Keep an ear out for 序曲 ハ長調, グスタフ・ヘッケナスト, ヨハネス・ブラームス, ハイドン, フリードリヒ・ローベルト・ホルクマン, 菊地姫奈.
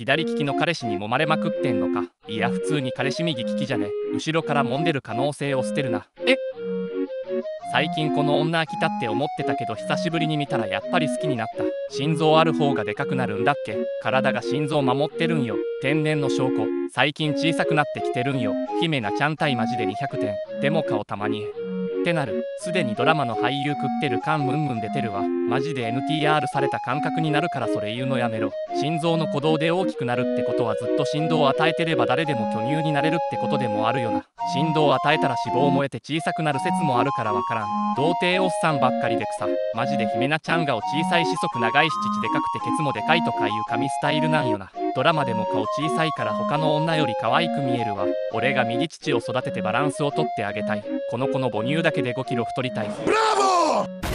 左利きの彼氏に揉まれまくってんのか。いや普通に彼氏右利きじゃね。後ろから揉んでる可能性を捨てるな。え、最近この女飽きたって思ってたけど久しぶりに見たらやっぱり好きになった。心臓ある方がでかくなるんだっけ。体が心臓守ってるんよ。天然の証拠。最近小さくなってきてるんよ。姫菜ちゃん対マジで200点。でも顔たまにってなる。すでにドラマの俳優食ってる感ムンムン出てるわ。マジで NTR された感覚になるからそれ言うのやめろ。心臓の鼓動で大きくなるってことはずっと振動を与えてれば誰でも巨乳になれるってことでもあるよな。振動を与えたら脂肪燃えて小さくなる説もあるからわからん。童貞おっさんばっかりでくさ。マジで姫菜ちゃんがお小さいし足長いし乳でかくてケツもでかいとかいう神スタイルなんよな。ドラマでも顔小さいから他の女より可愛く見えるわ。俺が右乳を育ててバランスをとってあげたい。この子の母乳だけで5キロ太りたい。ブラボー！